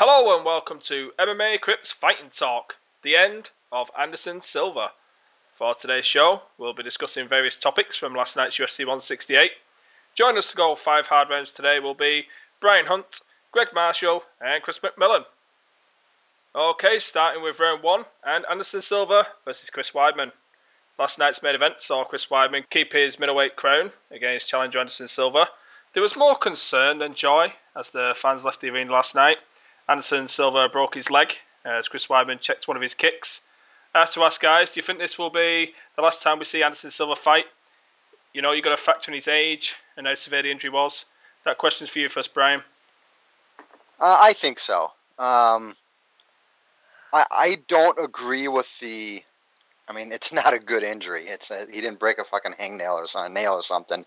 Hello and welcome to MMA Crypt's Fighting Talk, the end of Anderson Silva. For today's show, we'll be discussing various topics from last night's UFC 168. Joining us to go 5 hard rounds today will be Brian Hunt, Greg Marshall and Chris McMillan. Okay, starting with round 1 and Anderson Silva versus Chris Weidman. Last night's main event saw Chris Weidman keep his middleweight crown against challenger Anderson Silva. There was more concern than joy as the fans left the arena last night. Anderson Silva broke his leg as Chris Weidman checked one of his kicks. I have to ask, guys, do you think this will be the last time we see Anderson Silva fight? You know, you've got to factor in his age and how severe the injury was. That question's for you first, Brian. I think so. I don't agree with the... I mean, it's not a good injury. He didn't break a fucking hangnail or a nail or something.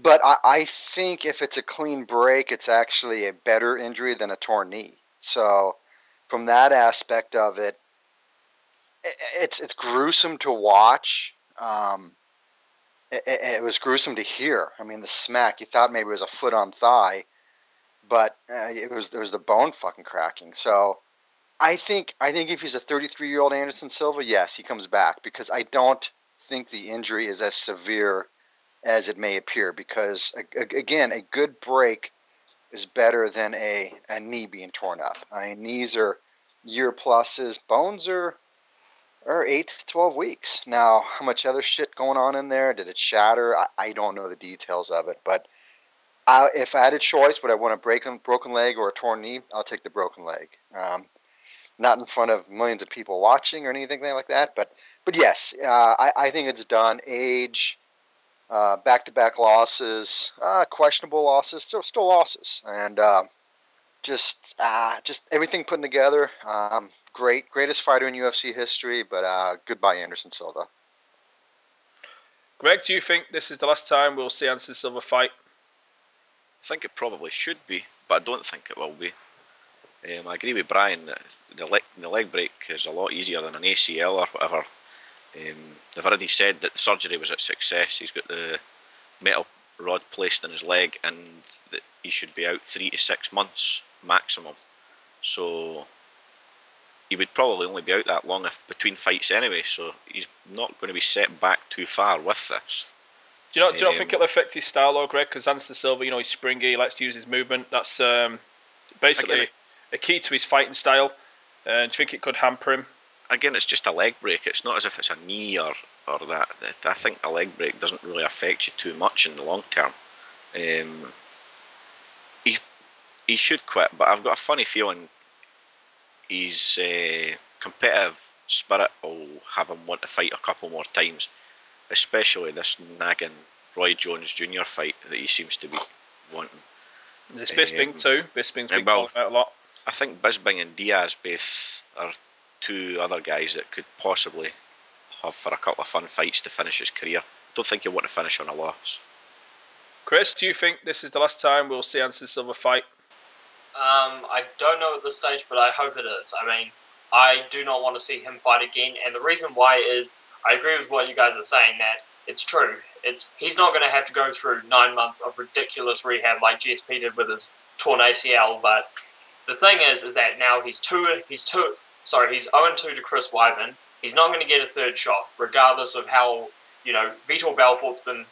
But I think if it's a clean break, it's actually a better injury than a torn knee. So from that aspect of it, it's gruesome to watch. It was gruesome to hear. I mean, the smack, you thought maybe it was a foot on thigh, but there was the bone fucking cracking. So I think if he's a 33-year-old Anderson Silva, yes, he comes back, because I don't think the injury is as severe as it may appear, because, again, a good break is better than a knee being torn up. I mean, knees are year-pluses. Bones are 8 to 12 weeks. Now, how much other shit going on in there? Did it shatter? I don't know the details of it, but if I had a choice, would I want a broken leg or a torn knee? I'll take the broken leg. Not in front of millions of people watching or anything like that, but yes, I think it's done. Age... back-to-back losses, questionable losses, still losses, and just everything putting together. Greatest fighter in UFC history, but goodbye, Anderson Silva. Greg, do you think this is the last time we'll see Anderson Silva fight? I think it probably should be, but I don't think it will be. I agree with Brian that the leg break is a lot easier than an ACL or whatever. They've already said that the surgery was a success. He's got the metal rod placed in his leg, and that he should be out 3 to 6 months maximum. So he would probably only be out that long if between fights anyway. So he's not going to be set back too far with this. Do you not think it'll affect his style, though, Greg? Because Anderson Silva, you know, he's springy. He likes to use his movement. That's basically a key to his fighting style. Do you think it could hamper him? Again, it's just a leg break. It's not as if it's a knee or that. I think a leg break doesn't really affect you too much in the long term. He should quit, but I've got a funny feeling his competitive spirit will have him want to fight a couple more times, especially this nagging Roy Jones Jr. fight that he seems to be wanting. There's Bisping too. Bisping's been talked about a lot. I think Bisping and Diaz both are... two other guys that could possibly have for a couple of fun fights to finish his career. Don't think he'll want to finish on a loss. Chris, do you think this is the last time we'll see Anderson Silva fight? I don't know at this stage, but I hope it is. I mean, I do not want to see him fight again, and the reason why is, I agree with what you guys are saying, that it's true. He's not going to have to go through 9 months of ridiculous rehab like GSP did with his torn ACL, but the thing is that now he's 0-2 to Chris Weidman. He's not going to get a third shot, regardless of how, you know, Vitor Belfort's been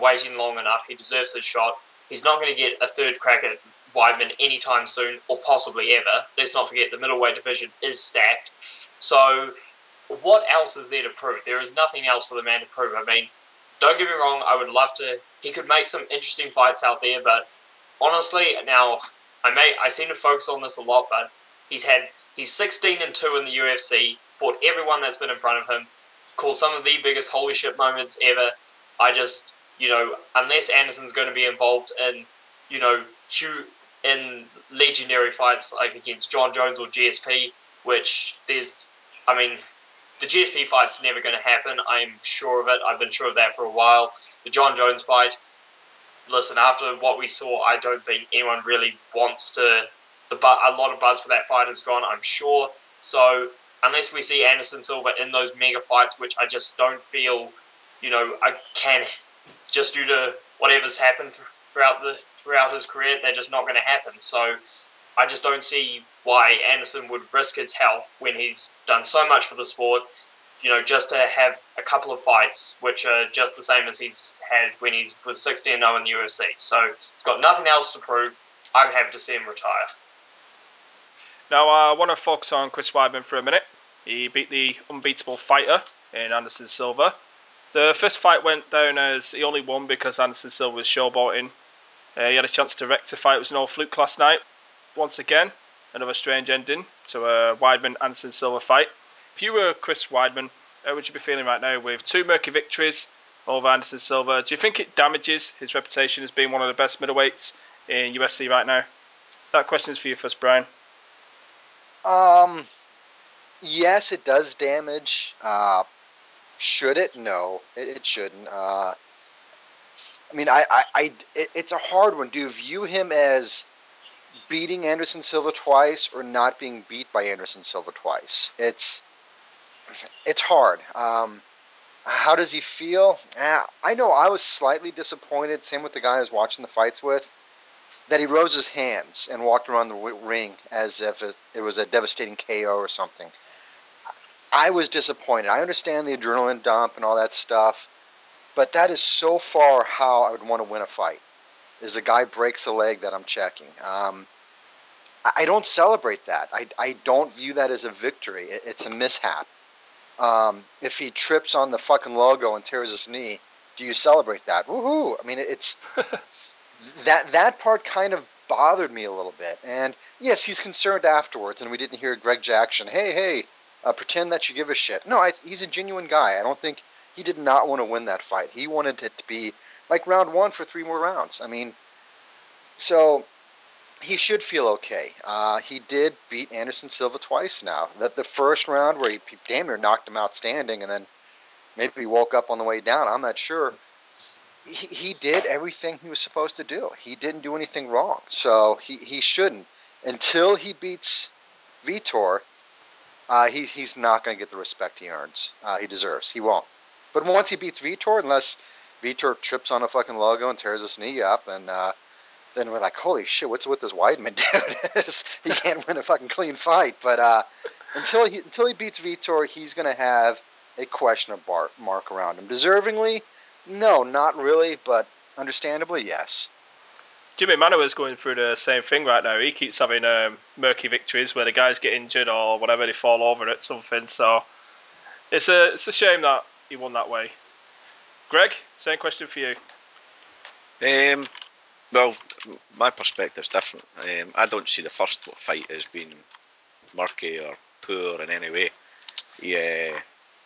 waiting long enough. He deserves his shot. He's not going to get a third crack at Weidman anytime soon, or possibly ever. Let's not forget the middleweight division is stacked. So what else is there to prove? There is nothing else for the man to prove. I mean, don't get me wrong, I would love to. He could make some interesting fights out there, but honestly, now, I seem to focus on this a lot, but he's 16-2 in the UFC, fought everyone that's been in front of him, caused some of the biggest holy shit moments ever. I just, you know, unless Anderson's going to be involved in, you know, in legendary fights like against John Jones or GSP, the GSP fight's never going to happen. I'm sure of it. I've been sure of that for a while. The John Jones fight, listen, after what we saw, I don't think anyone really wants to... a lot of buzz for that fight is gone, I'm sure. So unless we see Anderson Silva in those mega fights, which I just don't feel, you know, I can, just due to whatever's happened throughout his career, they're just not going to happen. So I just don't see why Anderson would risk his health when he's done so much for the sport, you know, just to have a couple of fights, which are just the same as he's had when he was 16-0 in the UFC. So he's got nothing else to prove. I'm happy to see him retire. Now, I want to focus on Chris Weidman for a minute. He beat the unbeatable fighter in Anderson Silva. The first fight went down as he only won because Anderson Silva was showboating. He had a chance to rectify. It was an old fluke last night. Once again, another strange ending to a Weidman-Anderson Silva fight. If you were Chris Weidman, how would you be feeling right now with two murky victories over Anderson Silva? Do you think it damages his reputation as being one of the best middleweights in UFC right now? That question's for you first, Brian. Yes, it does damage. Should it? No, it shouldn't. It's a hard one. Do you view him as beating Anderson Silva twice or not being beat by Anderson Silva twice? It's hard. How does he feel? I know I was slightly disappointed, same with the guy I was watching the fights with, that he rose his hands and walked around the ring as if it was a devastating KO or something. I was disappointed. I understand the adrenaline dump and all that stuff, but that is so far how I would want to win a fight, is a guy breaks a leg that I'm checking. I don't celebrate that. I don't view that as a victory. It's a mishap. If he trips on the fucking logo and tears his knee, do you celebrate that? Woohoo! I mean, it's... That part kind of bothered me a little bit. And yes, he's concerned afterwards, and we didn't hear Greg Jackson, hey, pretend that you give a shit. No, he's a genuine guy. I don't think he did not want to win that fight. He wanted it to be like round one for three more rounds. I mean, so he should feel okay. He did beat Anderson Silva twice now. The first round where he damn near knocked him out standing, and then maybe he woke up on the way down. I'm not sure. He did everything he was supposed to do. He didn't do anything wrong, so he shouldn't. Until he beats Vitor, he's not going to get the respect he earns. He deserves. He won't. But once he beats Vitor, unless Vitor trips on a fucking logo and tears his knee up, and then we're like, holy shit, what's with this Weidman dude? He can't win a fucking clean fight. But until he beats Vitor, he's going to have a questionable mark around him. Deservingly, no, not really, but understandably, yes. Jimmy Manuel is going through the same thing right now. He keeps having murky victories where the guys get injured or whatever, they fall over at something. So it's a shame that he won that way. Greg, same question for you. Well, my perspective's different. I don't see the first fight as being murky or poor in any way. He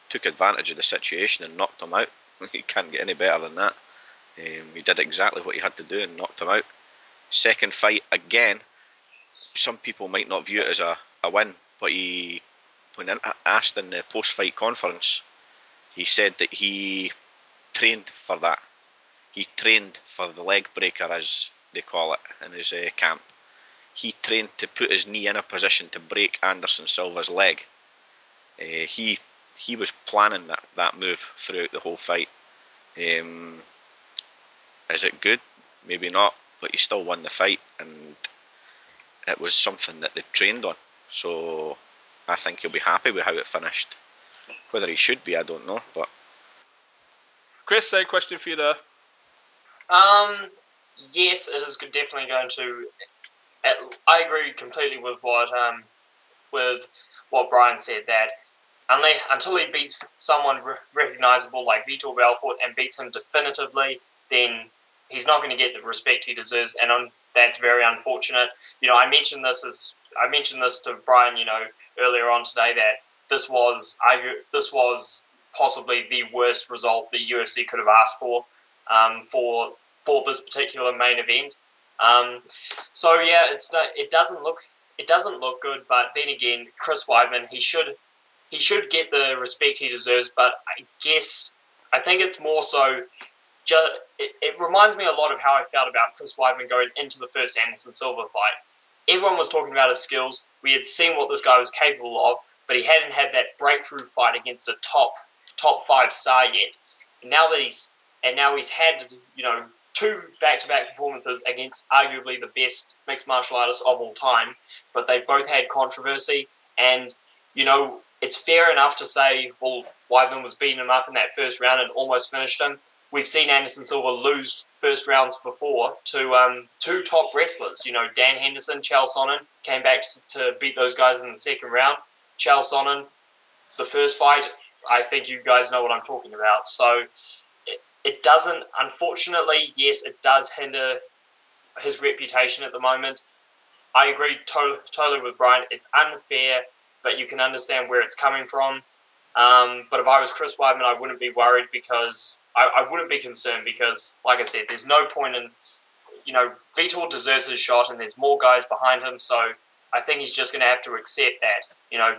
took advantage of the situation and knocked him out. He can't get any better than that. He did exactly what he had to do and knocked him out. Second fight, again, some people might not view it as a win, but he, when asked in the post-fight conference, he said that he trained for that. He trained for the leg breaker, as they call it, in his camp. He trained to put his knee in a position to break Anderson Silva's leg. He was planning that move throughout the whole fight. Is it good? Maybe not, but he still won the fight, and it was something that they trained on. So I think he'll be happy with how it finished. Whether he should be, I don't know. But Chris, same question for you there. Yes, it is definitely going to. I agree completely with what Brian said, that until he beats someone recognisable like Vitor Belfort and beats him definitively, then he's not going to get the respect he deserves, and that's very unfortunate. You know, I mentioned this to Brian, you know, earlier on today, that this was possibly the worst result the UFC could have asked for this particular main event. So yeah, it doesn't look good. But then again, Chris Weidman, he should get the respect he deserves, but I think it's more so just, it reminds me a lot of how I felt about Chris Weidman going into the first Anderson Silva fight. Everyone was talking about his skills. We had seen what this guy was capable of, but he hadn't had that breakthrough fight against a top 5 star yet. And now he's had, you know, two back-to-back performances against arguably the best mixed martial artists of all time, but they both had controversy, and, you know, it's fair enough to say, well, Weidman was beating him up in that first round and almost finished him. We've seen Anderson Silva lose first rounds before to two top wrestlers. You know, Dan Henderson, Chael Sonnen, came back to beat those guys in the second round. Chael Sonnen, the first fight, I think you guys know what I'm talking about. So it doesn't, unfortunately, yes, it does hinder his reputation at the moment. I agree totally with Brian. It's unfair, but you can understand where it's coming from. But if I was Chris Weidman, I wouldn't be worried because I wouldn't be concerned because, like I said, there's no point in, you know, Vitor deserves his shot and there's more guys behind him. So I think he's just going to have to accept that, you know,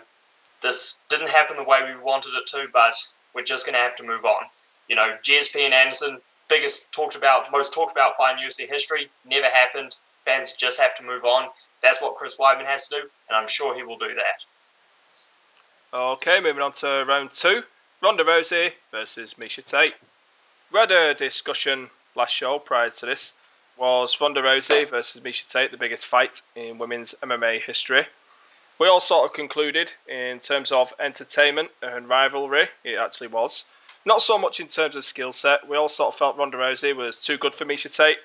this didn't happen the way we wanted it to, but we're just going to have to move on. You know, GSP and Anderson, most talked about fight in UFC history, never happened. Fans just have to move on. That's what Chris Weidman has to do, and I'm sure he will do that. Okay, moving on to round two. Ronda Rousey versus Miesha Tate. We had a discussion last show prior to this. Was Ronda Rousey versus Miesha Tate the biggest fight in women's MMA history? We all sort of concluded in terms of entertainment and rivalry, it actually was. Not so much in terms of skill set. We all sort of felt Ronda Rousey was too good for Miesha Tate.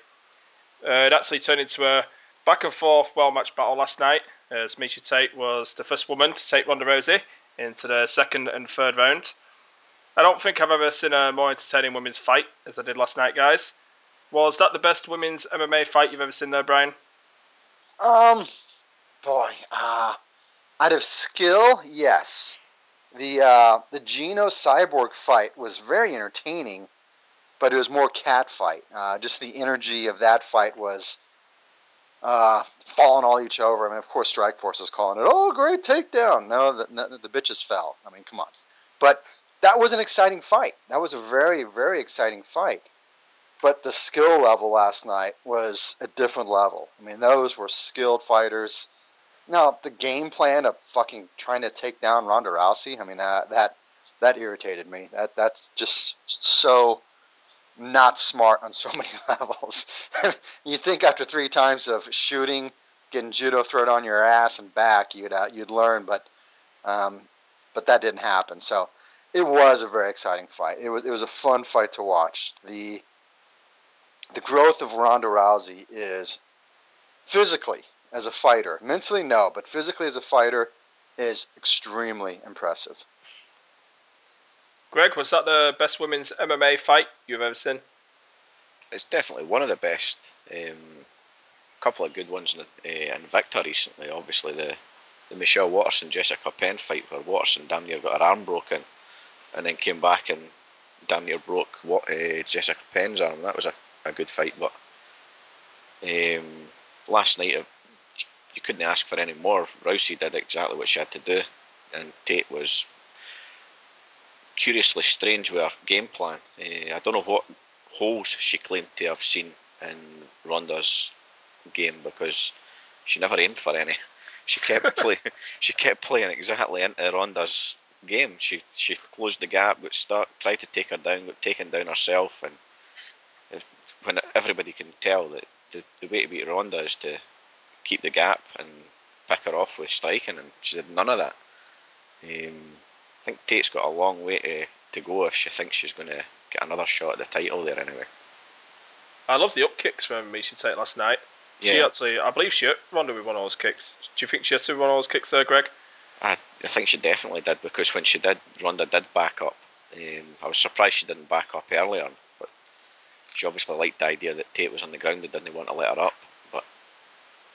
It actually turned into a back and forth well-matched battle last night, as Miesha Tate was the first woman to take Ronda Rousey into the second and third round. I don't think I've ever seen a more entertaining women's fight as I did last night, guys. Was that the best women's MMA fight you've ever seen there, Brian? Out of skill, yes. The Geno Cyborg fight was very entertaining, but it was more cat fight. Just the energy of that fight was falling all each over. I mean, of course, Strikeforce is calling it, oh, great takedown. No, the bitches fell. I mean, come on. But that was an exciting fight. That was a very, very exciting fight. But the skill level last night was a different level. I mean, those were skilled fighters. Now, the game plan of fucking trying to take down Ronda Rousey, I mean, that irritated me. That's just so not smart on so many levels. You think after three times of shooting, getting judo thrown on your ass and back, you'd learn, but that didn't happen. So it was a very exciting fight. It was a fun fight to watch. The growth of Ronda Rousey is physically as a fighter, mentally no, but physically as a fighter is extremely impressive. Greg, was that the best women's MMA fight you've ever seen? It's definitely one of the best. A couple of good ones in Victor recently. Obviously, the Michelle Watterson, Jessica Penn fight where Watterson damn near got her arm broken and then came back and damn near broke Jessica Penn's arm. That was a good fight. But last night, you couldn't ask for any more. Rousey did exactly what she had to do, and Tate was curiously strange with her game plan. I don't know what holes she claimed to have seen in Ronda's game because she never aimed for any. She kept playing exactly into Ronda's game. She closed the gap, got stuck, tried to take her down, got taken down herself, and when everybody can tell that the way to beat Ronda is to keep the gap and pick her off with striking, and she did none of that. I think Tate's got a long way to go if she thinks she's going to get another shot at the title there anyway. I love the up kicks from Miesha Tate last night. Yeah. She actually, I believe she hit Ronda with one of those kicks. Do you think she hit two one of those kicks there, Greg? I think she definitely did, because when she did, Ronda did back up. I was surprised she didn't back up earlier, but she obviously liked the idea that Tate was on the ground and didn't want to let her up, but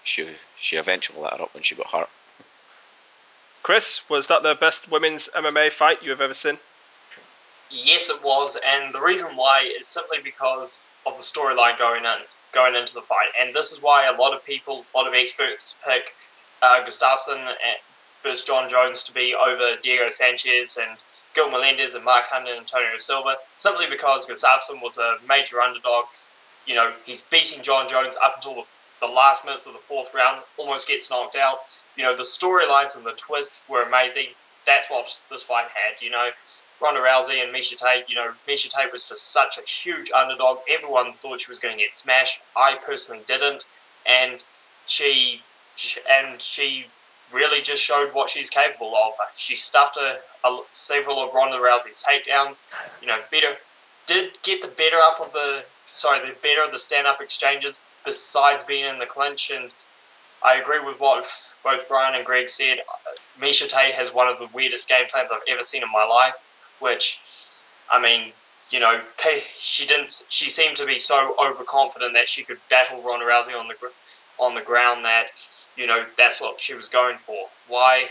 she eventually let her up when she got hurt. Chris, was that the best women's MMA fight you have ever seen? Yes, it was, and the reason why is simply because of the storyline going into the fight, and this is why a lot of experts pick Gustafsson versus John Jones to be over Diego Sanchez and Gil Melendez and Mark Hunt and Antonio Silva, simply because Gustafsson was a major underdog. You know, he's beating John Jones up until the last minutes of the fourth round, almost gets knocked out. You know, the storylines and the twists were amazing. That's what this fight had, you know. Ronda Rousey and Miesha Tate, you know, Miesha Tate was just such a huge underdog. Everyone thought she was going to get smashed. I personally didn't, and she really just showed what she's capable of. She stuffed several of Ronda Rousey's takedowns. You know, did get the better of the stand-up exchanges, besides being in the clinch. And I agree with what both Brian and Greg said. Miesha Tate has one of the weirdest game plans I've ever seen in my life, which, I mean, you know, she seemed to be so overconfident that she could battle Ronda Rousey on the ground that, you know, that's what she was going for. Why?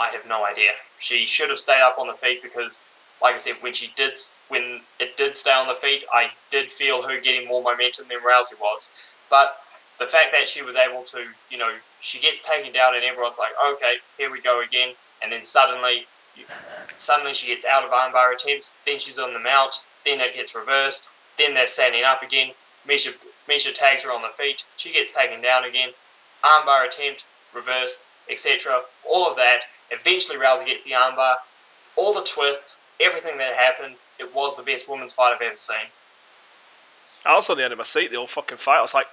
I have no idea. She should have stayed up on the feet because, like I said, when it did stay on the feet, I did feel her getting more momentum than Rousey was. But the fact that she was able to, you know, she gets taken down and everyone's like, okay, here we go again. And then suddenly she gets out of armbar attempts. Then she's on the mount. Then it gets reversed. Then they're standing up again. Miesha tags her on the feet. She gets taken down again. Armbar attempt, reversed, etc. All of that. Eventually Rousey gets the armbar. All the twists. Everything that happened, it was the best women's fight I've ever seen. I was on the end of my seat the whole fucking fight. I was like,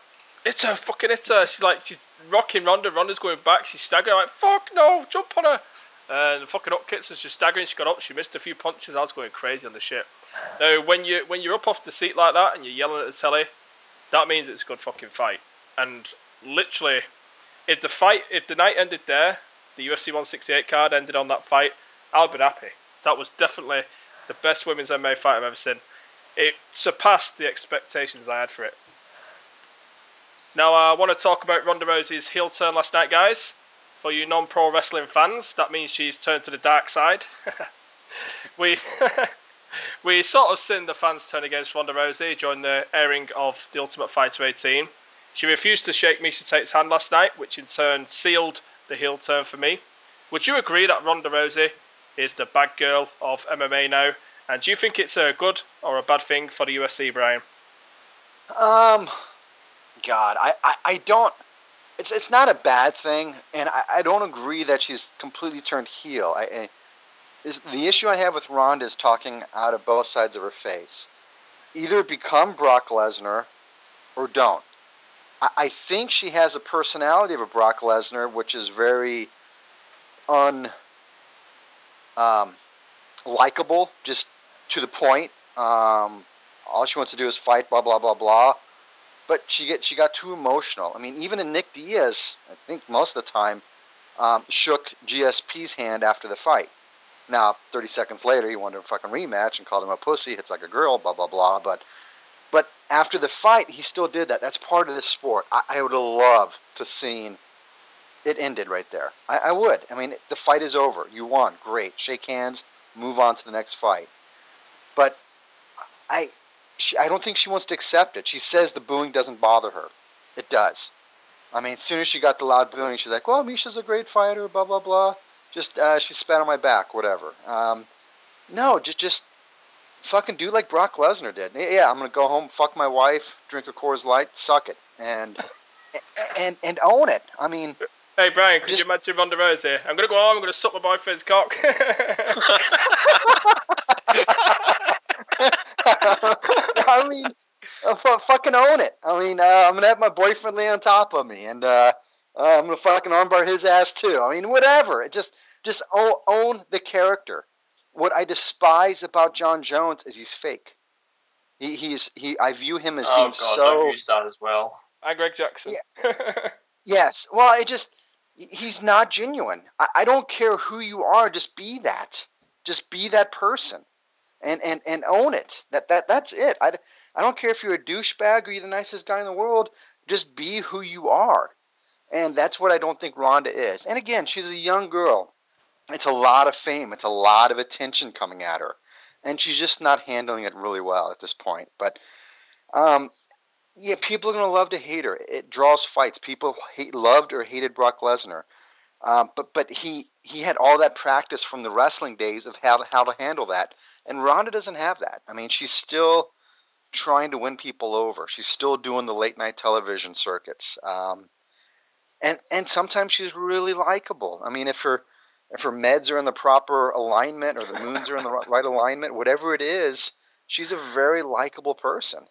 it's her, fucking it's her. She's like, she's rocking Ronda. Ronda's going back. She's staggering. I'm like, fuck no, jump on her. And the fucking Hopkinson's just staggering. She got up. She missed a few punches. I was going crazy on the shit. Now, when you're up off the seat like that and you're yelling at the telly, that means it's a good fucking fight. And literally, if the night ended there, the UFC 168 card ended on that fight, I would be happy. That was definitely the best women's MMA fight I've ever seen. It surpassed the expectations I had for it. Now, I want to talk about Ronda Rousey's heel turn last night, guys. For you non-pro wrestling fans, that means she's turned to the dark side. We sort of seen the fans turn against Ronda Rousey during the airing of The Ultimate Fighter 18. She refused to shake Miesha Tate's hand last night, which in turn sealed the heel turn for me. Would you agree that Ronda Rousey is the bad girl of MMA now? And do you think it's a good or a bad thing for the UFC, Brian? God, I don't... It's not a bad thing, and I don't agree that she's completely turned heel. The issue I have with Ronda is talking out of both sides of her face. Either become Brock Lesnar or don't. I think she has a personality of a Brock Lesnar, which is very likable, just to the point. All she wants to do is fight, blah, blah, blah, blah. But she got too emotional. I mean, even in Nick Diaz, I think most of the time, shook GSP's hand after the fight. Now, 30 seconds later, he wanted a fucking rematch and called him a pussy, hits like a girl, blah, blah, blah. But after the fight, he still did that. That's part of the sport. I would have loved to seen it ended right there. I would. I mean, the fight is over. You won. Great. Shake hands. Move on to the next fight. But I don't think she wants to accept it. She says the booing doesn't bother her. It does. I mean, as soon as she got the loud booing, she's like, well, Misha's a great fighter, blah, blah, blah. Just, she spat on my back, whatever. No, just fucking do like Brock Lesnar did. Yeah, I'm going to go home, fuck my wife, drink a Coors Light, suck it, and own it. I mean... Hey, Brian, could you imagine Ronda Rousey? I'm going to go home, I'm going to suck my boyfriend's cock. I mean, fucking own it. I mean, I'm going to have my boyfriend lay on top of me, and I'm going to fucking armbar his ass too. I mean, whatever. It just own the character. What I despise about John Jones is he's fake. I view him as being so... I've used that as well. Hi, Greg Jackson. Yeah. Yes. Well, he's not genuine. I don't care who you are. Just be that. Just be that person. And own it. That's it. I don't care if you're a douchebag or you're the nicest guy in the world. Just be who you are. And that's what I don't think Ronda is. And again, she's a young girl. It's a lot of fame. It's a lot of attention coming at her. And she's just not handling it really well at this point. But yeah, people are going to love to hate her. It draws fights. People loved or hated Brock Lesnar. But he had all that practice from the wrestling days of how to handle that. And Ronda doesn't have that. I mean, she's still trying to win people over. She's still doing the late-night television circuits. And sometimes she's really likable. I mean, if her if her meds are in the proper alignment or the moons are in the right alignment, whatever it is, she's a very likable person.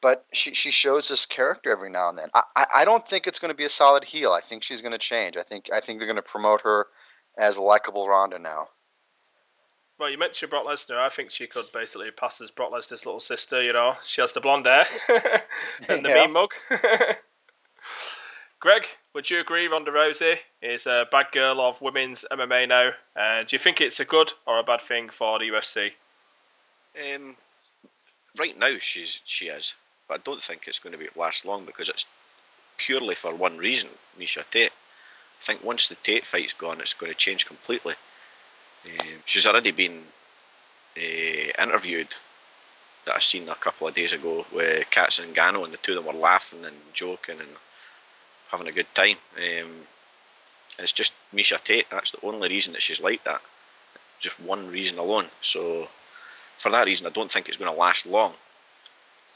But she shows this character every now and then. I don't think it's going to be a solid heel. I think she's going to change. I think they're going to promote her as a likable Ronda now. Well, you mentioned Brock Lesnar. I think she could basically pass as Brock Lesnar's little sister, you know. She has the blonde hair and the mean mug. Greg, would you agree Ronda Rousey is a bad girl of women's MMA now? Do you think it's a good or a bad thing for the UFC? Right now she is, but I don't think it's going to be last long because it's purely for one reason, Miesha Tate. I think once the Tate fight's gone, it's going to change completely. She's already been interviewed that I seen a couple of days ago with Kat Zingano, and the two of them were laughing and joking and having a good time. It's just Miesha Tate. That's the only reason that she's like that. Just one reason alone. So for that reason, I don't think it's going to last long.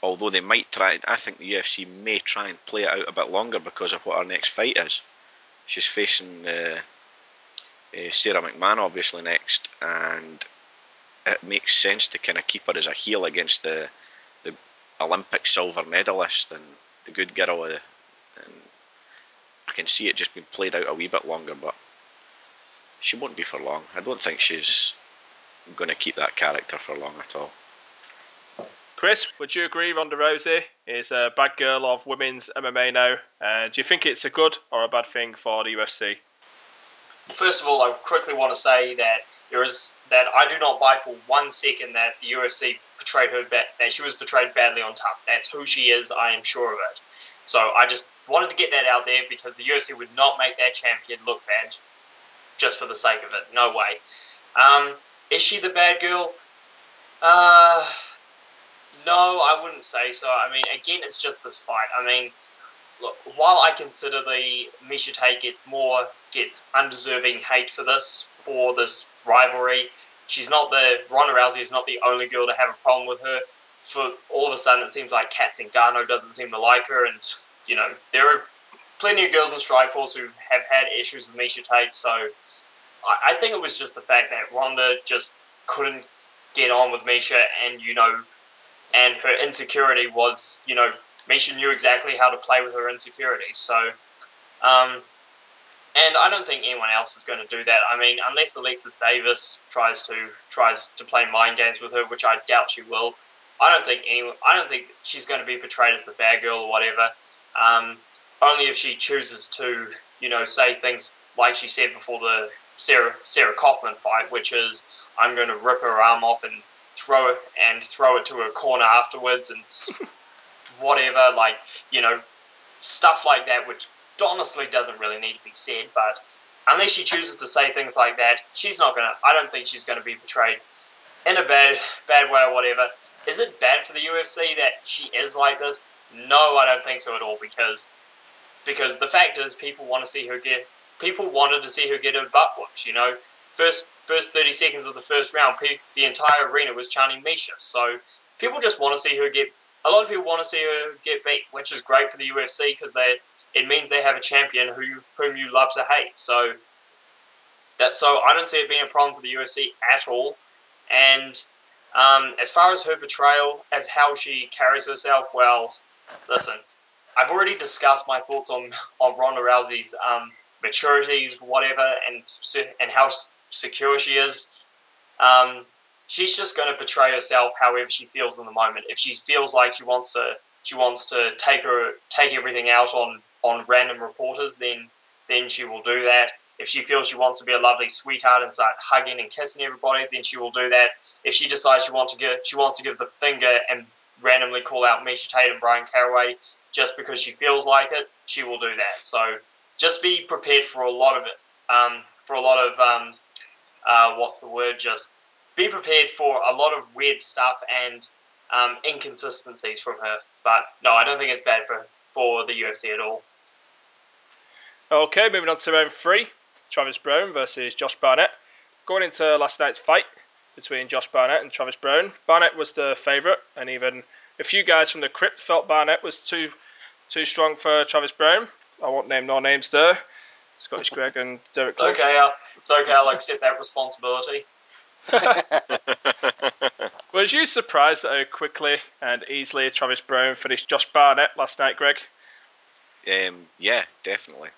Although they might try. I think the UFC may try and play it out a bit longer because of what our next fight is. She's facing Sarah McMahon obviously next, and it makes sense to kind of keep her as a heel against the Olympic silver medalist and the good girl. And I can see it just being played out a wee bit longer, but she won't be for long. I don't think she's going to keep that character for long at all. Chris, would you agree Ronda Rousey is a bad girl of women's MMA now? Do you think it's a good or a bad thing for the UFC? First of all, I quickly want to say that I do not buy for 1 second that the UFC portrayed her that she was portrayed badly on top. That's who she is. I am sure of it. So I just wanted to get that out there because the UFC would not make their champion look bad just for the sake of it. No way. Is she the bad girl? No, I wouldn't say so. I mean, again, it's just this fight. I mean, look, while I consider the Miesha Tate gets undeserving hate for this rivalry, Ronda Rousey is not the only girl to have a problem with her. For all of a sudden, it seems like Kat Zingano doesn't seem to like her, and you know there are plenty of girls in Strikeforce who have had issues with Miesha Tate. So I think it was just the fact that Ronda just couldn't get on with Miesha, and you know, and her insecurity was, you know, Miesha knew exactly how to play with her insecurity. So, and I don't think anyone else is going to do that. I mean, unless Alexis Davis tries to play mind games with her, which I doubt she will. I don't think she's going to be portrayed as the bad girl or whatever. Only if she chooses to, you know, say things like she said before the Sarah Kaufman fight, which is, I'm going to rip her arm off and throw it to her corner afterwards and whatever, like, you know, stuff like that, which honestly doesn't really need to be said. But unless she chooses to say things like that, I don't think she's going to be portrayed in a bad way or whatever. Is it bad for the UFC that she is like this? No, I don't think so at all, because the fact is people wanted to see her get her butt whooped, you know. First 30 seconds of the first round, the entire arena was chanting Miesha. So people just want to see her a lot of people want to see her get beat, which is great for the UFC because it means they have a champion whom you love to hate. So I don't see it being a problem for the UFC at all. And as far as her portrayal, as how she carries herself, well, listen, I've already discussed my thoughts on Ronda Rousey's maturities, whatever, and how secure she is. She's just going to portray herself however she feels in the moment. If she feels like she wants to take everything out on random reporters, then she will do that. If she feels she wants to be a lovely sweetheart and start hugging and kissing everybody, then she will do that. If she decides she wants to give the finger and randomly call out Miesha Tate and Brian Caraway just because she feels like it, she will do that. So just be prepared for a lot of it. Just be prepared for a lot of weird stuff and inconsistencies from her. But no, I don't think it's bad for the UFC at all. Okay, moving on to round 3. Travis Browne versus Josh Barnett. Going into last night's fight between Josh Barnett and Travis Browne, Barnett was the favourite, and even a few guys from the Crypt felt Barnett was too strong for Travis Browne. I won't name no names there. Scottish Greg and Derek Close. It's okay, I'll accept that responsibility. Was you surprised at how quickly and easily Travis Browne finished Josh Barnett last night, Greg? Yeah, definitely.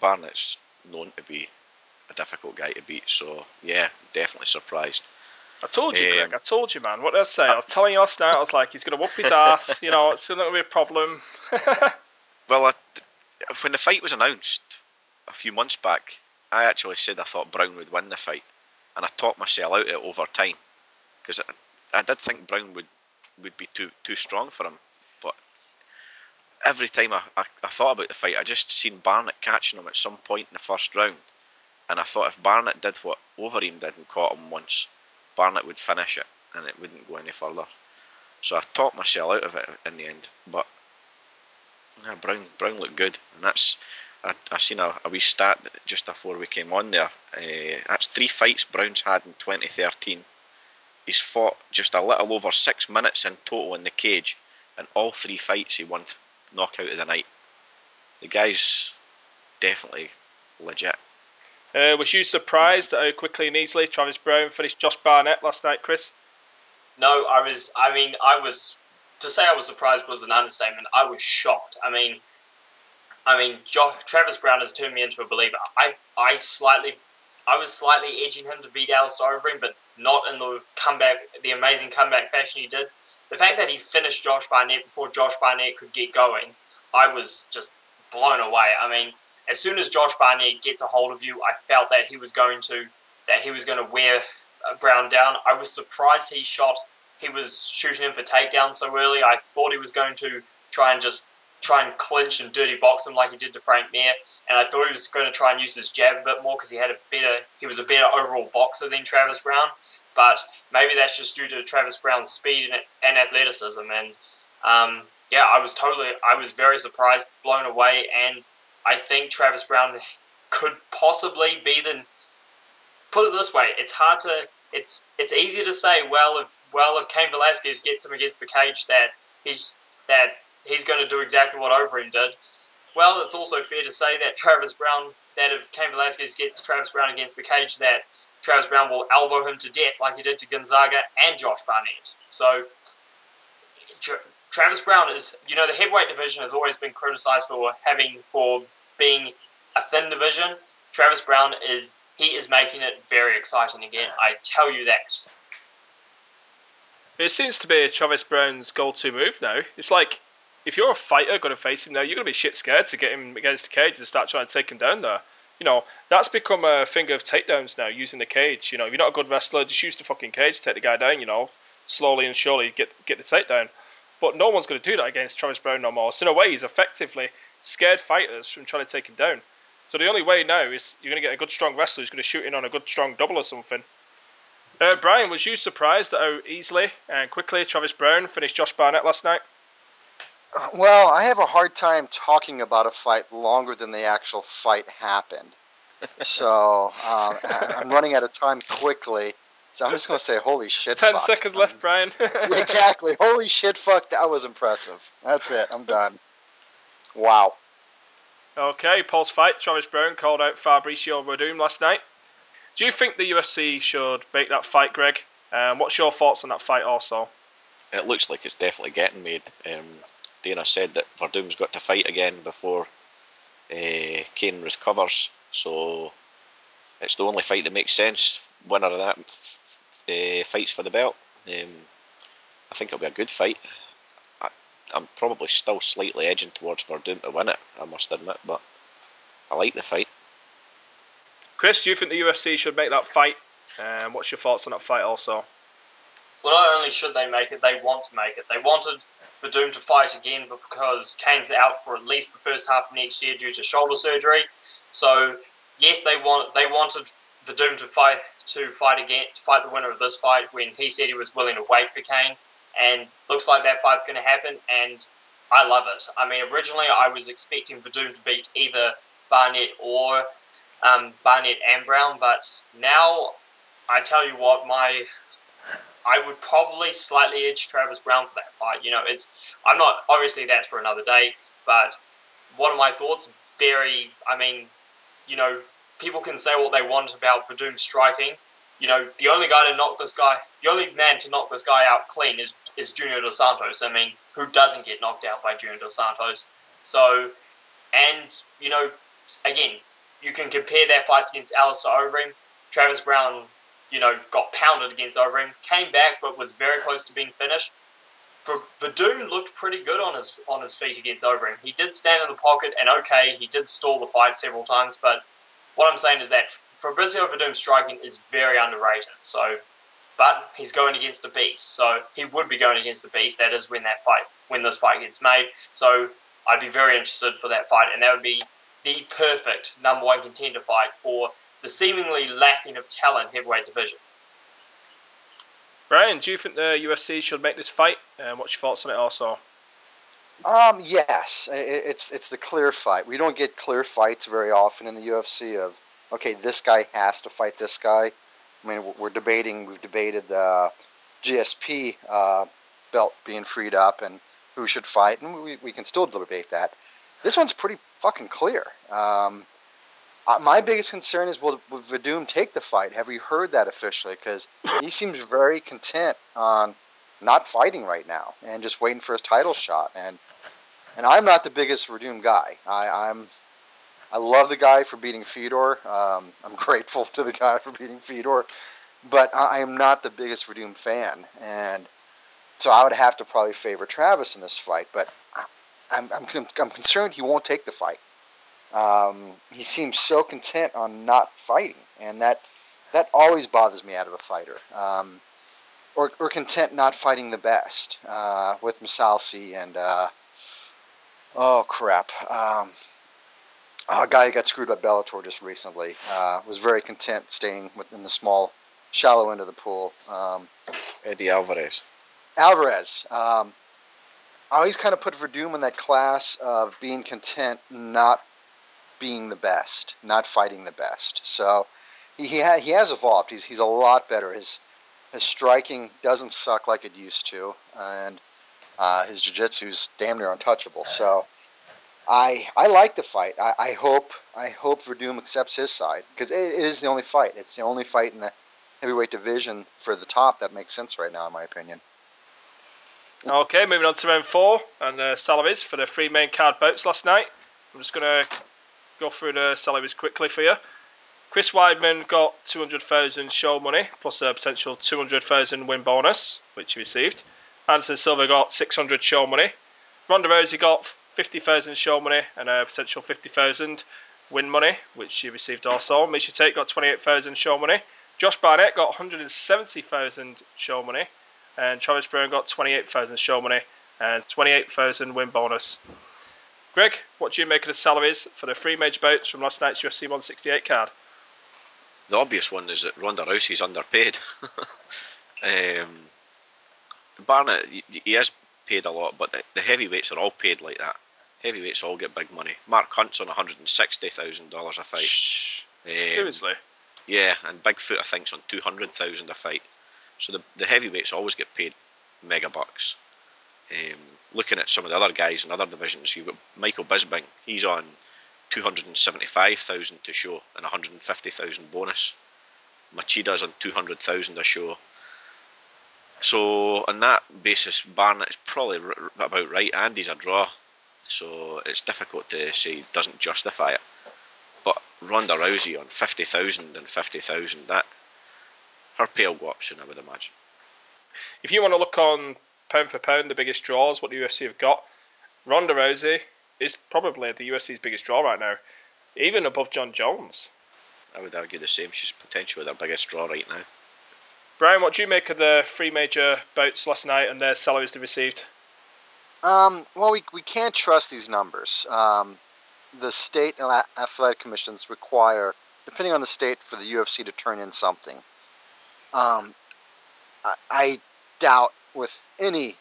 Barnett's known to be a difficult guy to beat, so yeah, definitely surprised. I told you, Greg, I told you, man. What did I say? I was telling you last night, I was like, he's going to whoop his ass, you know, it's not going to be a problem. Well, when the fight was announced a few months back, I actually said I thought Browne would win the fight, and I talked myself out of it over time, because I did think Browne would be too strong for him, but every time I thought about the fight, I just seen Barnett catching him at some point in the first round, and I thought if Barnett did what Overeem did and caught him once, Barnett would finish it, and it wouldn't go any further. So I talked myself out of it in the end, but yeah, Browne looked good, and that's... I seen a wee stat that just before we came on there. That's 3 fights Browne's had in 2013. He's fought just a little over 6 minutes in total in the cage, and all 3 fights he won knockout of the night. The guy's definitely legit. Was you surprised at how quickly and easily Travis Browne finished Josh Barnett last night, Chris? No, I was. I mean, I was. To say I was surprised was an understatement. I was shocked. I mean, Travis Browne has turned me into a believer. I was slightly edging him to beat Alistair Overeem, but not in the comeback, the amazing comeback fashion he did. The fact that he finished Josh Barnett before Josh Barnett could get going, I was just blown away. I mean, as soon as Josh Barnett gets a hold of you, I felt that he was going to wear Browne down. I was surprised he was shooting him for takedown so early. I thought he was going to try and clinch and dirty box him like he did to Frank Mir, and I thought he was going to try and use his jab a bit more because he was a better overall boxer than Travis Browne, but maybe that's just due to Travis Brown's speed and athleticism, and yeah, I was very surprised, blown away, and I think Travis Browne could possibly be put it this way, it's easy to say, well if Cain Velasquez gets him against the cage that he's going to do exactly what Overeem did. Well, it's also fair to say that if Cain Velasquez gets Travis Browne against the cage, that Travis Browne will elbow him to death like he did to Gonzaga and Josh Barnett. So, Travis Browne is, you know, the heavyweight division has always been criticized for being a thin division. Travis Browne is making it very exciting again. I tell you that. It seems to be Travis Brown's go-to move now. It's like, if you're a fighter going to face him now, you're going to be shit scared to get him against the cage and start trying to take him down there. You know, that's become a finger of takedowns now, using the cage. You know, if you're not a good wrestler, just use the fucking cage to take the guy down, you know. Slowly and surely get the takedown. But no one's going to do that against Travis Browne no more. So in a way, he's effectively scared fighters from trying to take him down. So the only way now is you're going to get a good strong wrestler who's going to shoot in on a good strong double or something. Brian, was you surprised at how easily and quickly Travis Browne finished Josh Barnett last night? Well, I have a hard time talking about a fight longer than the actual fight happened. So, I'm running out of time quickly. So I'm just going to say, holy shit, 10 fuck. 10 seconds left, Brian. Exactly. Holy shit, fuck, that was impressive. That's it. I'm done. Wow. Okay, post-fight, Travis Browne called out Fabricio Werdum last night. Do you think the UFC should make that fight, Greg? What's your thoughts on that fight also? It looks like it's definitely getting made. Dana said that Verdum's got to fight again before Cain recovers, so it's the only fight that makes sense. Winner of that fights for the belt. I think it'll be a good fight. I'm probably still slightly edging towards Verdum to win it, I must admit, but I like the fight. Chris, do you think the UFC should make that fight? What's your thoughts on that fight also? Well, not only should they make it, they want to make it. They wanted Werdum to fight again because Cain's out for at least the first half of next year due to shoulder surgery. So yes, they wanted Werdum to fight the winner of this fight when he said he was willing to wait for Cain, and looks like that fight's going to happen, and I love it. I mean, originally I was expecting Werdum to beat either Barnett or Barnett and Browne, but now I tell you what, I would probably slightly edge Travis Browne for that fight. You know, I'm not, obviously that's for another day, but what are my thoughts? very, I mean, you know, people can say what they want about Werdum striking. You know, the only guy to knock this guy, the only man to knock this guy out clean is Junior Dos Santos. I mean, who doesn't get knocked out by Junior Dos Santos? So, and, you know, again, you can compare their fights against Alistair Overeem. Travis Browne, you know, got pounded against Overeem, came back but was very close to being finished. Werdum looked pretty good on his feet against Overeem. He did stand in the pocket, and okay, he did stall the fight several times, but what I'm saying is that Fabricio Werdum striking is very underrated. So, but he's going against a beast, so he would be going against a beast. That is when this fight gets made. So I'd be very interested for that fight, and that would be the perfect number one contender fight for the seemingly lacking of talent heavyweight division. Brian, do you think the UFC should make this fight? What's your thoughts on it also? Yes, it's the clear fight. We don't get clear fights very often in the UFC of, okay, this guy has to fight this guy. I mean, we've debated the GSP belt being freed up and who should fight, and we can still debate that. This one's pretty fucking clear. My biggest concern is, will Werdum take the fight? Have we heard that officially? Because he seems very content on not fighting right now and just waiting for his title shot. And I'm not the biggest Werdum guy. I love the guy for beating Fedor. I'm grateful to the guy for beating Fedor. But I am not the biggest Werdum fan. And so I would have to probably favor Travis in this fight. But I'm concerned he won't take the fight. He seems so content on not fighting, and that always bothers me out of a fighter. Or content not fighting the best, with Masalsi and a guy who got screwed by Bellator just recently was very content staying within the shallow end of the pool. Eddie Alvarez. I always kind of put Werdum in that class of being content not being the best, not fighting the best. So he has evolved. He's a lot better. His striking doesn't suck like it used to, and his jiu-jitsu's damn near untouchable. So I like the fight. I hope Werdum accepts his side, because it is the only fight. It's the only fight in the heavyweight division for the top that makes sense right now, in my opinion. Okay, moving on to round 4 and the salaries for the 3 main card bouts last night. I'm just going to go through the salaries quickly for you. Chris Weidman got $200,000 show money plus a potential $200,000 win bonus, which he received. Anderson Silva got $600,000 show money. Ronda Rousey got $50,000 show money and a potential $50,000 win money, which he received also. Miesha Tate got $28,000 show money. Josh Barnett got $170,000 show money, and Travis Browne got $28,000 show money and $28,000 win bonus. Greg, what do you make of the salaries for the 3 major bouts from last night's UFC 168 card? The obvious one is that Ronda Rousey's underpaid. Barnett, he is paid a lot, but the heavyweights are all paid like that. Heavyweights all get big money. Mark Hunt's on $160,000 a fight. Seriously? Yeah, and Bigfoot, I think, is on $200,000 a fight. So the heavyweights always get paid mega bucks. Looking at some of the other guys in other divisions, you've got Michael Bisping. He's on $275,000 to show and $150,000 bonus. Machida's on $200,000 a show. So on that basis, Barnett's probably about right. Andy's a draw, so it's difficult to say he doesn't justify it. But Ronda Rousey on $50,000 and $50,000, that her pale go option, I would imagine. If you want to look on pound for pound, the biggest draws, what the UFC have got, Ronda Rousey is probably the UFC's biggest draw right now, even above John Jones. I would argue the same. She's potentially their biggest draw right now. Brian, what do you make of the 3 major bouts last night and their salaries they received? Well, we can't trust these numbers. The state and athletic commissions require, depending on the state, for the UFC to turn in something. I doubt with any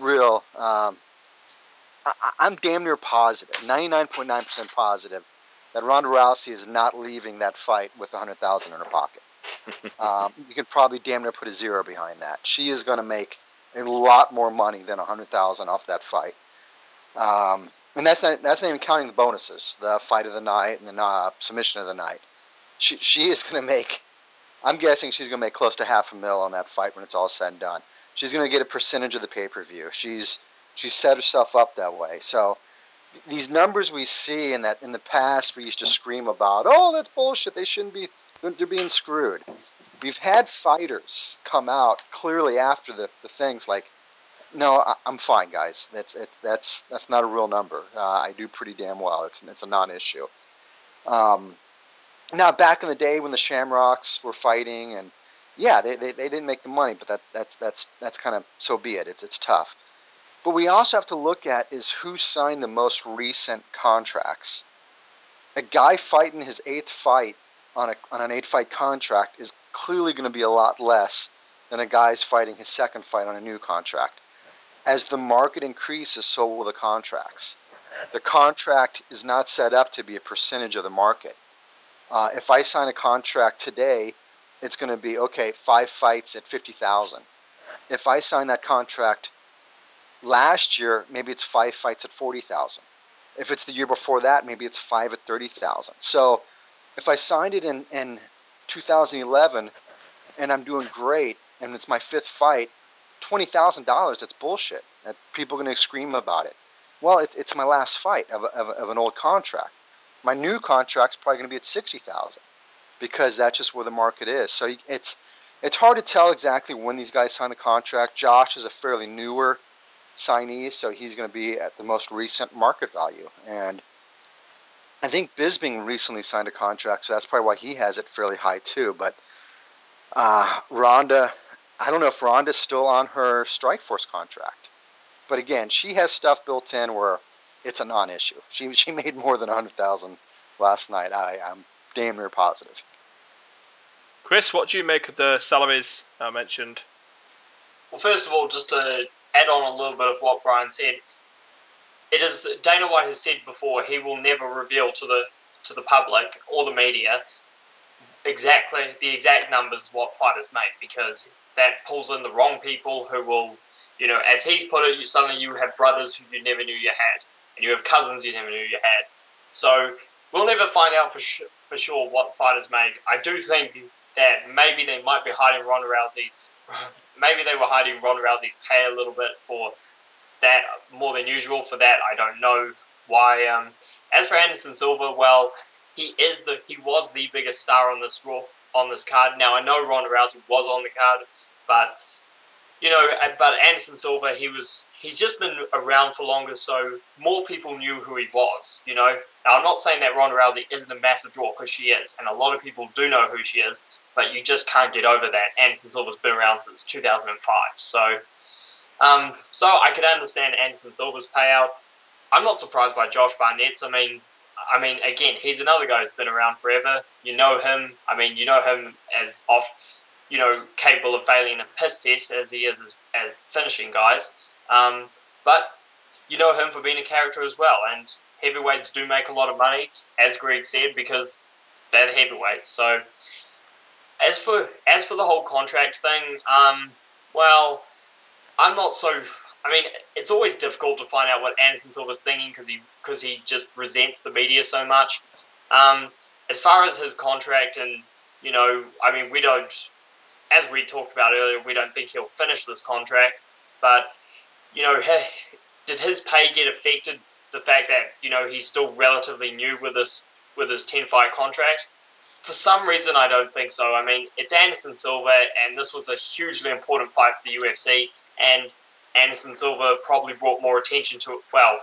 real, I'm damn near positive, 99.9% positive, that Ronda Rousey is not leaving that fight with $100,000 in her pocket. You can probably damn near put a zero behind that. She is going to make a lot more money than $100,000 off that fight. And that's not even counting the bonuses, the fight of the night and the submission of the night. She is going to make, I'm guessing she's going to make close to $500,000 on that fight when it's all said and done. She's going to get a percentage of the pay-per-view. She's set herself up that way. So these numbers we see in the past we used to scream about, oh, that's bullshit, they shouldn't be, they're being screwed. We've had fighters come out clearly after the things like, no, I'm fine, guys. That's not a real number. I do pretty damn well. It's a non-issue. Now, back in the day when the Shamrocks were fighting, and yeah, they didn't make the money, but that's kind of so be it. It's tough. But we also have to look at is who signed the most recent contracts. A guy fighting his 8th fight on an 8-fight contract is clearly going to be a lot less than a guy's fighting his 2nd fight on a new contract. As the market increases, so will the contracts. The contract is not set up to be a percentage of the market. If I sign a contract today, it's going to be, okay, 5 fights at $50,000. If I sign that contract last year, maybe it's 5 fights at $40,000. If it's the year before that, maybe it's 5 at $30,000. So if I signed it in 2011 and I'm doing great and it's my 5th fight, $20,000, that's bullshit. People are going to scream about it. Well, it's my last fight of an old contract. My new contract's probably going to be at $60,000 because that's just where the market is. So it's hard to tell exactly when these guys sign the contract. Josh is a fairly newer signee, so he's going to be at the most recent market value. And I think Bisping recently signed a contract, so that's probably why he has it fairly high too. But Ronda, I don't know if Ronda's still on her Strikeforce contract. But again, she has stuff built in where it's a non-issue. She made more than $100,000 last night. I'm damn near positive. Chris, what do you make of the salaries I mentioned? Well, first of all, just to add on a little bit of what Brian said, it is Dana White has said before he will never reveal to the public or the media exactly the exact numbers what fighters make, because that pulls in the wrong people who will, you know, as he's put it, suddenly you have brothers who you never knew you had. And you have cousins you never knew you had. So we'll never find out for sure what fighters make. I do think that maybe they might be hiding Ronda Rousey's. Maybe they were hiding Ronda Rousey's pay a little bit for that more than usual. For that, I don't know why. As for Anderson Silva, well, he was the biggest star on this draw on this card. Now I know Ronda Rousey was on the card, but you know, but Anderson Silva, he's just been around for longer, so more people knew who he was, you know. Now, I'm not saying that Ronda Rousey isn't a massive draw, because she is, and a lot of people do know who she is, but you just can't get over that. Anderson Silva's been around since 2005, so I could understand Anderson Silva's payout. I'm not surprised by Josh Barnett's. I mean, again, he's another guy who's been around forever. You know him. I mean, you know him as capable of failing a piss test as he is as finishing guys. But you know him for being a character as well, and heavyweights do make a lot of money, as Greg said, because they're the heavyweights. So as for the whole contract thing, well, I'm not so. I mean, it's always difficult to find out what Anderson Silva's thinking because he just resents the media so much. As far as his contract, and you know, I mean, we don't, as we talked about earlier, we don't think he'll finish this contract, but. You know, did his pay get affected the fact that, you know, he's still relatively new with his 10-fight contract? For some reason, I don't think so. I mean, it's Anderson Silva, and this was a hugely important fight for the UFC, and Anderson Silva probably brought more attention to it, well,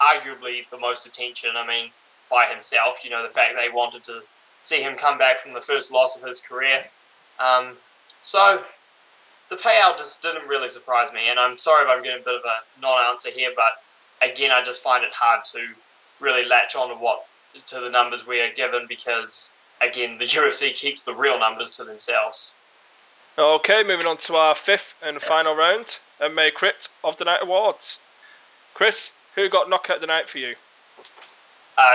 arguably the most attention, I mean, by himself. You know, the fact they wanted to see him come back from the first loss of his career. So the payout just didn't really surprise me, and I'm sorry if I'm getting a bit of a non-answer here, but again, I just find it hard to really latch on to the numbers we are given because, again, the UFC keeps the real numbers to themselves. Okay, moving on to our 5th and final round, MMA Crypt of the Night Awards. Chris, who got knockout of the night for you?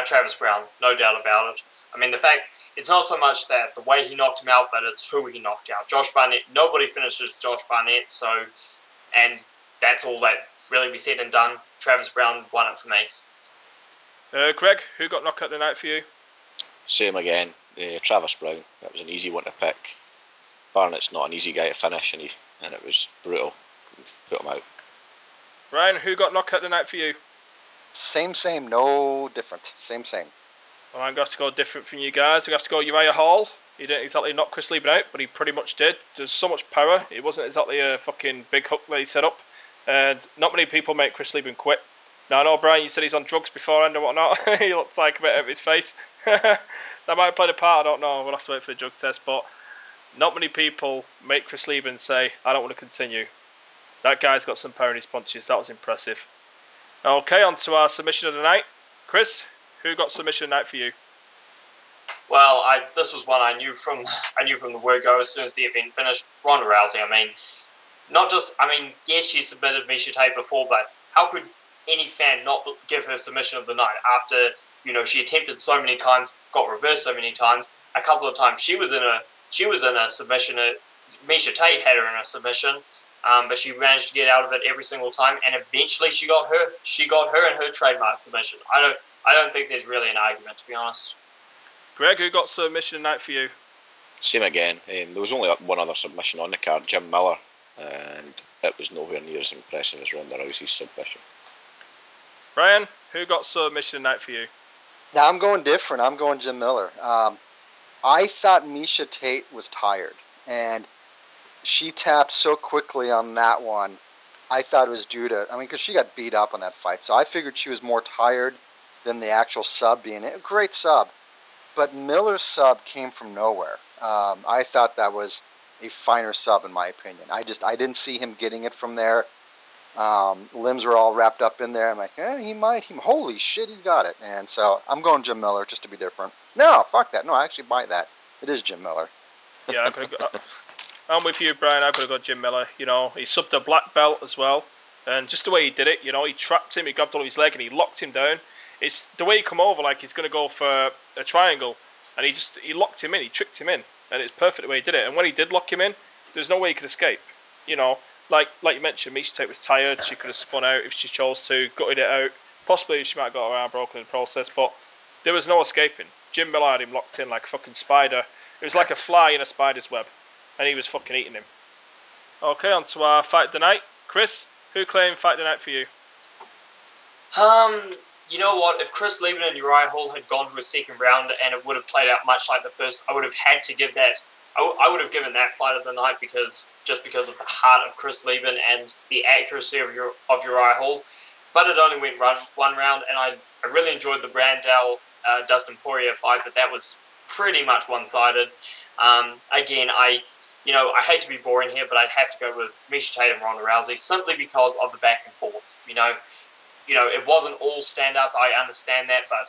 Travis Browne, no doubt about it. I mean, the fact... It's not so much that the way he knocked him out, but it's who he knocked out. Josh Barnett, nobody finishes Josh Barnett, so, and that's all that really be said and done. Travis Browne won it for me. Greg, who got knocked out the night for you? Same again. Travis Browne. That was an easy one to pick. Barnett's not an easy guy to finish, and it was brutal. Put him out. Ryan, who got knocked out the night for you? Same, no different. Same. Well, I'm going to go different from you guys. I'm going to go Uriah Hall. He didn't exactly knock Chris Leben out, but he pretty much did. There's so much power. It wasn't exactly a fucking big hook that he set up. And not many people make Chris Leben quit. Now, I know, Brian, you said he's on drugs beforehand and whatnot. He looks like a bit out of his face. That might have played a part, I don't know. We'll have to wait for the drug test. But not many people make Chris Leben say, I don't want to continue. That guy's got some power in his punches. That was impressive. Okay, on to our submission of the night. Chris, who got submission of the night for you? Well, this was one I knew from the word go as soon as the event finished. Ronda Rousey. Yes, she submitted Miesha Tate before, but how could any fan not give her submission of the night after, she attempted so many times, got reversed so many times. A couple of times she was in a submission. Miesha Tate had her in a submission, but she managed to get out of it every single time, and eventually she got her and her trademark submission. I don't think there's really an argument, to be honest. Greg, who got submission night for you? Same again. There was only one other submission on the card, Jim Miller, and it was nowhere near as impressive as Ronda Rousey's submission. Brian, who got submission night for you? Now I'm going different. I'm going Jim Miller. I thought Miesha Tate was tired, and she tapped so quickly on that one. I thought it was due to, because she got beat up on that fight, so I figured she was more tired than the actual sub being it. A great sub. But Miller's sub came from nowhere. I thought that was a finer sub, in my opinion. I didn't see him getting it from there. Limbs were all wrapped up in there. I'm like, holy shit, he's got it. And so I'm going Jim Miller just to be different. No, fuck that. No, I actually buy that. It is Jim Miller. Yeah, I'm with you, Brian. I could have got Jim Miller. He subbed a black belt as well. And just the way he did it, he trapped him, he grabbed all his leg, and he locked him down. It's the way he come over, like he's going to go for a triangle, and he locked him in, he tricked him in, and it's perfect the way he did it. And when he did lock him in, there's no way he could escape. Like you mentioned, Miesha Tate was tired. She could have spun out if she chose to, gutted it out. Possibly she might have got her arm broken in the process, but there was no escaping. Jim Miller had him locked in like a fucking spider. It was like a fly in a spider's web, and he was fucking eating him. Okay, on to our fight of the night. Chris, who claimed fight of the night for you? You know what, if Chris Leben and Uriah Hall had gone to a second round and it would have played out much like the first, I would have had to give that, I would have given that fight of the night because of the heart of Chris Leben and the accuracy of Uriah Hall. But it only went one round, and I really enjoyed the Brandel Dustin Poirier fight, but that was pretty much one-sided. Again, I hate to be boring here, but I'd have to go with Miesha Tate and Ronda Rousey simply because of the back and forth, It wasn't all stand-up, I understand that, but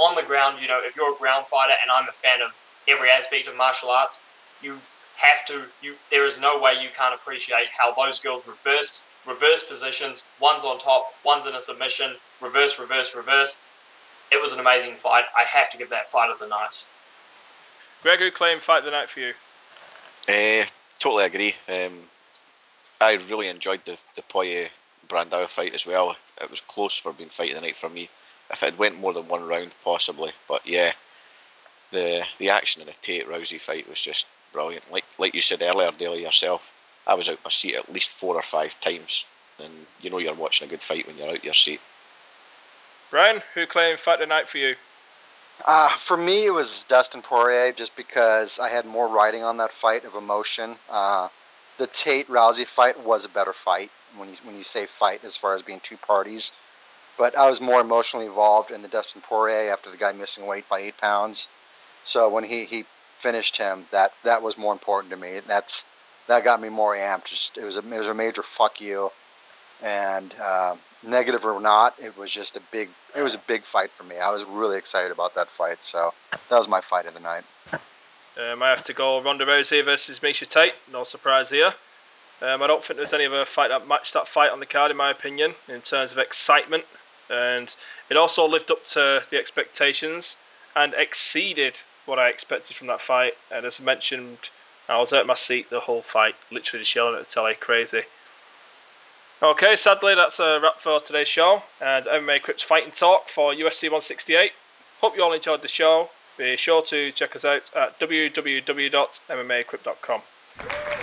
on the ground, if you're a ground fighter, and I'm a fan of every aspect of martial arts, there is no way you can't appreciate how those girls reversed positions, one's on top, one's in a submission, reverse. It was an amazing fight. I have to give that fight of the night. Greg, who claimed fight of the night for you? Totally agree. I really enjoyed the Poirier Brandao fight as well. It was close for being fight of the night for me. If it had went more than one round, possibly. But yeah, the action in the Tate Rousey fight was just brilliant. Like you said earlier, Daley, yourself, I was out my seat at least 4 or 5 times, and you're watching a good fight when you're out your seat. Brian, who claimed fight of the night for you? For me, it was Dustin Poirier, just because I had more riding on that fight of emotion. The Tate Rousey fight was a better fight when you say fight as far as being two parties, but I was more emotionally involved in the Dustin Poirier after the guy missing weight by 8 pounds. So when he finished him, that was more important to me. That got me more amped. It was a major fuck you, and negative or not, it was a big fight for me. I was really excited about that fight, so that was my fight of the night. I have to go Ronda Rousey versus Miesha Tate. No surprise here. I don't think there's any other fight that matched that fight on the card, in my opinion, in terms of excitement. And it also lived up to the expectations and exceeded what I expected from that fight. And as I mentioned, I was out of my seat the whole fight, literally just yelling at the telly, crazy. Okay, sadly that's a wrap for today's show and MMA Crypt's Fighting Talk for UFC 168. Hope you all enjoyed the show. Be sure to check us out at www.mmacrypt.com.